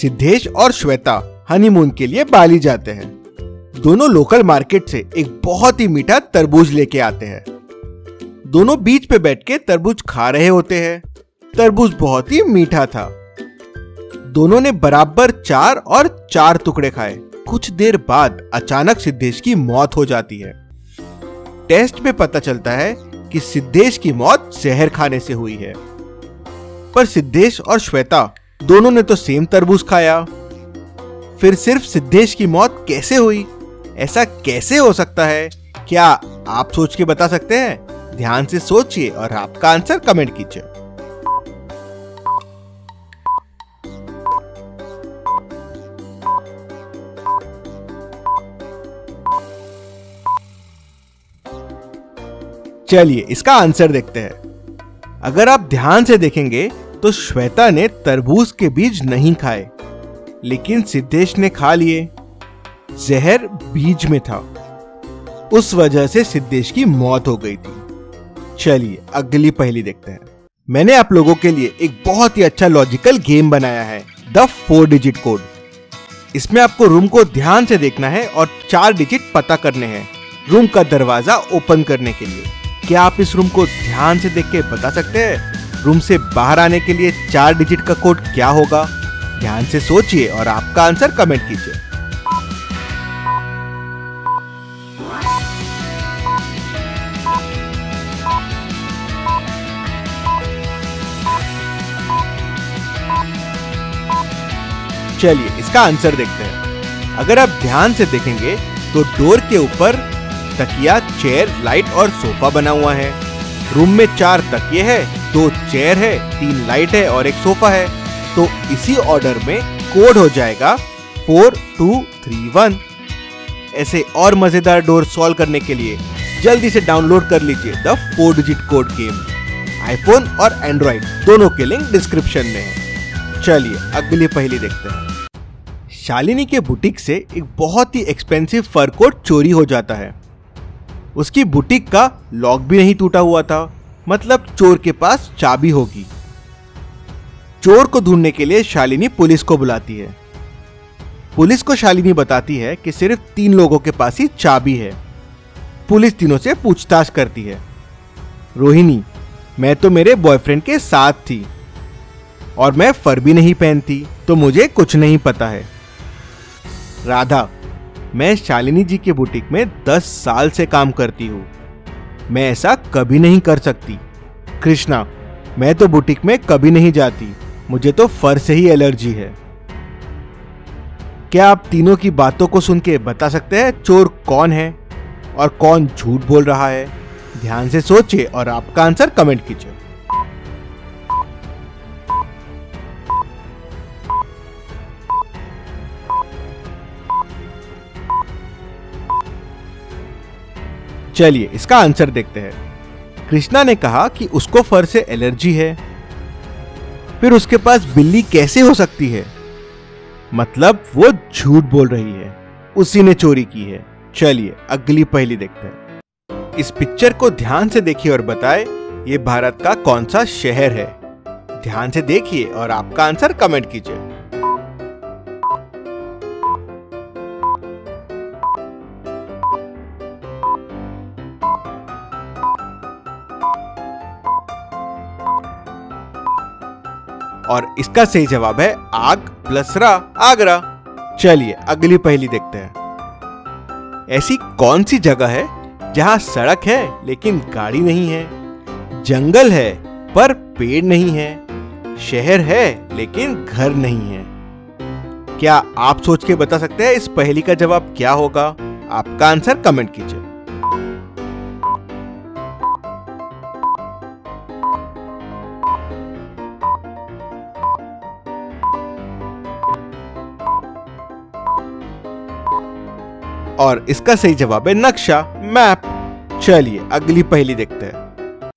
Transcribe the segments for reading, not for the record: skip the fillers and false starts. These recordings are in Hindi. सिद्धेश और श्वेता हनीमून के लिए बाली जाते हैं। दोनों लोकल मार्केट से एक बहुत ही मीठा तरबूज लेके आते हैं। दोनों बीच पे बैठ के तरबूज खा रहे होते हैं। तरबूज बहुत ही मीठा था। दोनों ने बराबर 4 और 4 टुकड़े खाए। कुछ देर बाद अचानक सिद्धेश की मौत हो जाती है। टेस्ट में पता चलता है कि सिद्धेश की मौत जहर खाने से हुई है। पर सिद्धेश और श्वेता दोनों ने तो सेम तरबूज खाया, फिर सिर्फ सिद्धेश की मौत कैसे हुई? ऐसा कैसे हो सकता है? क्या आप सोच के बता सकते हैं? ध्यान से सोचिए और आपका आंसर कमेंट कीजिए। चलिए इसका आंसर देखते हैं। अगर आप ध्यान से देखेंगे तो श्वेता ने तरबूज के बीज नहीं खाए, लेकिन सिद्धेश ने खा लिए। जहर बीज में था, उस वजह से सिद्धेश की मौत हो गई थी। चलिए अगली पहेली देखते हैं। मैंने आप लोगों के लिए एक बहुत ही अच्छा लॉजिकल गेम बनाया है, द 4 डिजिट कोड। इसमें आपको रूम को ध्यान से देखना है और 4 डिजिट पता करने हैं रूम का दरवाजा ओपन करने के लिए। क्या आप इस रूम को ध्यान से देख के बता सकते हैं रूम से बाहर आने के लिए 4 डिजिट का कोड क्या होगा? ध्यान से सोचिए और आपका आंसर कमेंट कीजिए। चलिए इसका आंसर देखते हैं। अगर आप ध्यान से देखेंगे तो डोर के ऊपर तकिया, चेयर, लाइट और सोफा बना हुआ है। रूम में 4 तकिए हैं, 2 चेयर है, 3 लाइट है और 1 सोफा है। तो इसी ऑर्डर में कोड हो जाएगा 4231। ऐसे और मजेदार डोर सॉल्व करने के लिए जल्दी से डाउनलोड कर लीजिए the 4 digit code game. IPhone और एंड्रॉइड दोनों के लिंक डिस्क्रिप्शन में है। चलिए अगली पहेली देखते हैं। शालिनी के बुटीक से एक बहुत ही एक्सपेंसिव फर कोट चोरी हो जाता है। उसकी बुटीक का लॉक भी नहीं टूटा हुआ था, मतलब चोर के पास चाबी होगी। चोर को ढूंढने के लिए शालिनी पुलिस को बुलाती है। पुलिस को शालिनी बताती है कि सिर्फ 3 लोगों के पास ही चाबी है। पुलिस तीनों से पूछताछ करती है। रोहिणी, मैं तो मेरे बॉयफ्रेंड के साथ थी और मैं फर भी नहीं पहनती, तो मुझे कुछ नहीं पता है। राधा, मैं शालिनी जी के बुटीक में 10 साल से काम करती हूँ, मैं ऐसा कभी नहीं कर सकती। कृष्णा, मैं तो बुटीक में कभी नहीं जाती, मुझे तो फर से ही एलर्जी है। क्या आप तीनों की बातों को सुन के बता सकते हैं चोर कौन है और कौन झूठ बोल रहा है? ध्यान से सोचिए और आपका आंसर कमेंट कीजिए। चलिए इसका आंसर देखते हैं। कृष्णा ने कहा कि उसको फर से एलर्जी है, फिर उसके पास बिल्ली कैसे हो सकती है? मतलब वो झूठ बोल रही है, उसी ने चोरी की है। चलिए अगली पहेली देखते हैं। इस पिक्चर को ध्यान से देखिए और बताएं ये भारत का कौन सा शहर है? ध्यान से देखिए और आपका आंसर कमेंट कीजिए। और इसका सही जवाब है आग प्लस रा, आगरा। चलिए अगली पहेली देखते हैं। ऐसी कौन सी जगह है जहां सड़क है लेकिन गाड़ी नहीं है, जंगल है पर पेड़ नहीं है, शहर है लेकिन घर नहीं है? क्या आप सोच के बता सकते हैं इस पहेली का जवाब क्या होगा? आपका आंसर कमेंट कीजिए। और इसका सही जवाब है नक्शा, मैप। चलिए अगली पहेली देखते हैं।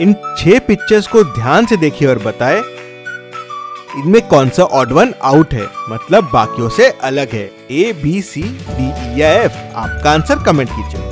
इन 6 पिक्चर्स को ध्यान से देखिए और बताएं इनमें कौन सा ऑड वन आउट है, मतलब बाकियों से अलग है। ए, बी, सी, डी, ई या एफ? आपका आंसर कमेंट कीजिए।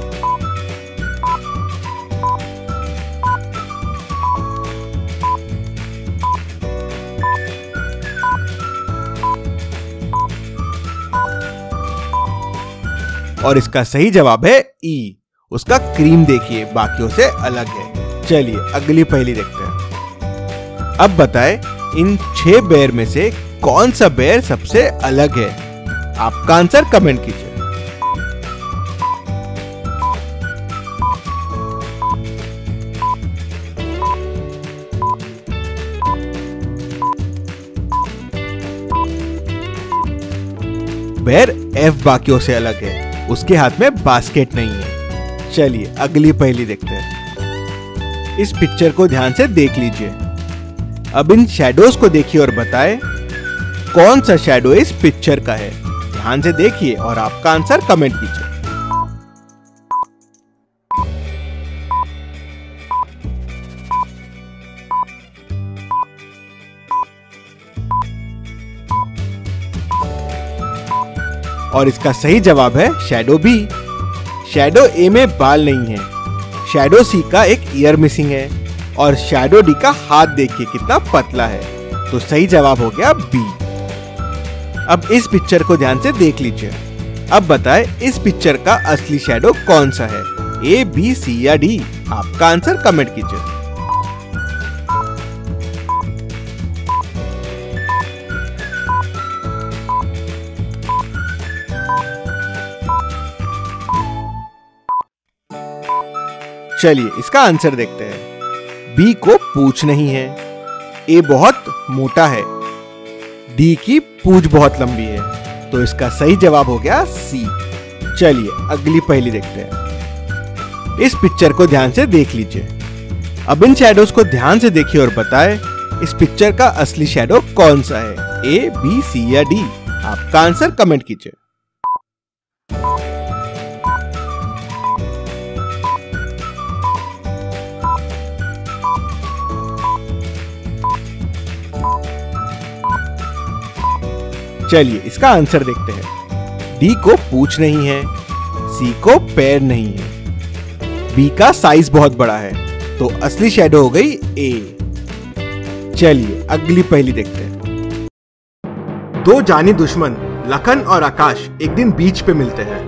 और इसका सही जवाब है ई। उसका क्रीम देखिए बाकियों से अलग है। चलिए अगली पहेली देखते हैं। अब बताएं इन 6 बेर में से कौन सा बेर सबसे अलग है? आपका आंसर कमेंट कीजिए। बेर एफ बाकियों से अलग है, उसके हाथ में बास्केट नहीं है। चलिए अगली पहेली देखते हैं। इस पिक्चर को ध्यान से देख लीजिए। अब इन शैडोज को देखिए और बताएं कौन सा शैडो इस पिक्चर का है? ध्यान से देखिए और आपका आंसर कमेंट कीजिए। और इसका सही जवाब है शैडो बी। शैडो ए में बाल नहीं है, शैडो सी का एक ईयर मिसिंग है और शैडो डी का हाथ देखिए कितना पतला है। तो सही जवाब हो गया बी। अब इस पिक्चर को ध्यान से देख लीजिए। अब बताएं इस पिक्चर का असली शैडो कौन सा है? ए, बी, सी या डी? आपका आंसर कमेंट कीजिए। चलिए इसका आंसर देखते हैं। बी को पूंछ नहीं है, ए बहुत मोटा है, डी की पूंछ बहुत लंबी है। तो इसका सही जवाब हो गया सी। चलिए अगली पहेली देखते हैं। इस पिक्चर को ध्यान से देख लीजिए। अब इन शैडोज को ध्यान से देखिए और बताएं इस पिक्चर का असली शैडो कौन सा है? ए, बी, सी या डी? आपका आंसर कमेंट कीजिए। चलिए इसका आंसर देखते हैं। डी को पूंछ नहीं है, सी को पैर नहीं है, बी का साइज बहुत बड़ा है। तो असली शैडो हो गई ए। चलिए अगली पहेली देखते हैं। दो जानी दुश्मन लखन और आकाश एक दिन बीच पे मिलते हैं।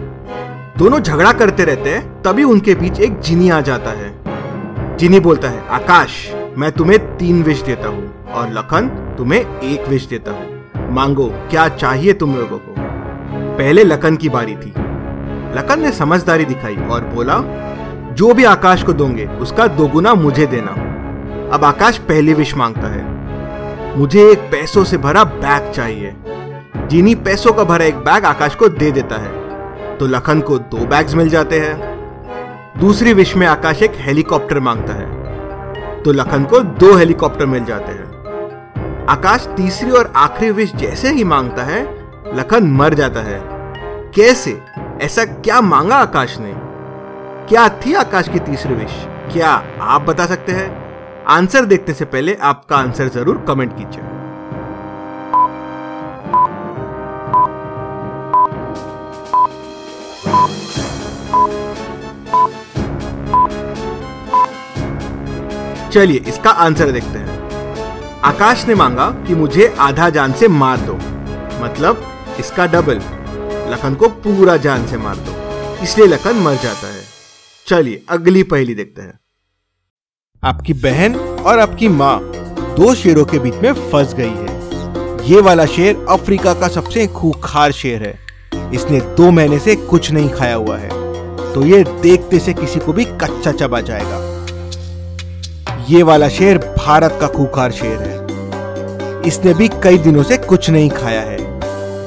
दोनों झगड़ा करते रहते हैं, तभी उनके बीच एक जिनी आ जाता है। जिनी बोलता है, आकाश मैं तुम्हें 3 विश देता हूँ और लखन तुम्हें 1 विश देता हूँ, मांगो क्या चाहिए तुम लोगों को। पहले लखन की बारी थी। लखन ने समझदारी दिखाई और बोला, जो भी आकाश को दोगे उसका 2 गुना मुझे देना। अब आकाश पहली विश मांगता है, मुझे एक पैसों से भरा बैग चाहिए। जीनी पैसों का भरा एक बैग आकाश को दे देता है, तो लखन को 2 बैग्स मिल जाते हैं। दूसरी विश में आकाश एक हेलीकॉप्टर मांगता है, तो लखन को 2 हेलीकॉप्टर मिल जाते हैं। आकाश तीसरी और आखिरी विश जैसे ही मांगता है, लखन मर जाता है। कैसे? ऐसा क्या मांगा आकाश ने? क्या थी आकाश की तीसरी विश? क्या आप बता सकते हैं? आंसर देखने से पहले आपका आंसर जरूर कमेंट कीजिए। चलिए इसका आंसर देखते हैं। आकाश ने मांगा कि मुझे आधा जान से मार दो, मतलब इसका डबल। लखन को पूरा जान से मार दो, इसलिए लखन मर जाता है। चलिए अगली पहेली देखते हैं। आपकी बहन और आपकी माँ 2 शेरों के बीच में फंस गई है। ये वाला शेर अफ्रीका का सबसे खूंखार शेर है। इसने 2 महीने से कुछ नहीं खाया हुआ है, तो ये देखते से किसी को भी कच्चा चबा जाएगा। ये वाला शेर भारत का खूंखार शेर है। इसने भी कई दिनों से कुछ नहीं खाया है।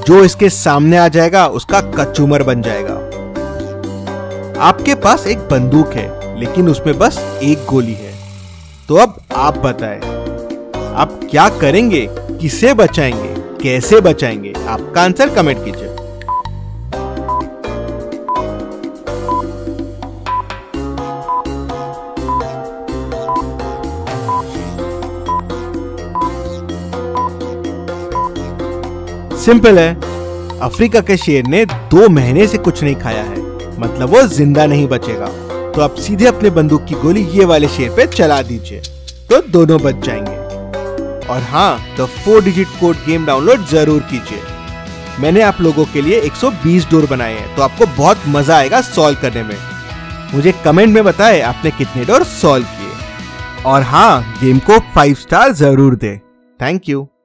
जो इसके सामने आ जाएगा उसका कचूमर बन जाएगा। आपके पास एक बंदूक है, लेकिन उसमें बस 1 गोली है। तो अब आप बताएं, आप क्या करेंगे? किसे बचाएंगे? कैसे बचाएंगे? आपका आंसर कमेंट कीजिए। सिंपल है। अफ्रीका के शेर ने 2 महीने से कुछ नहीं खाया है, मतलब वो जिंदा नहीं बचेगा। तो आप सीधे अपने बंदूक की गोली ये वाले शेर पे चला दीजिए, तो दोनों बच जाएंगे। और हाँ, तो 4 डिजिट कोड गेम डाउनलोड जरूर कीजिए। मैंने आप लोगों के लिए 120 डोर बनाए हैं, तो आपको बहुत मजा आएगा सॉल्व करने में। मुझे कमेंट में बताएं आपने कितने डोर सॉल्व किए। और हाँ, गेम को 5 स्टार जरूर दें। Thank you.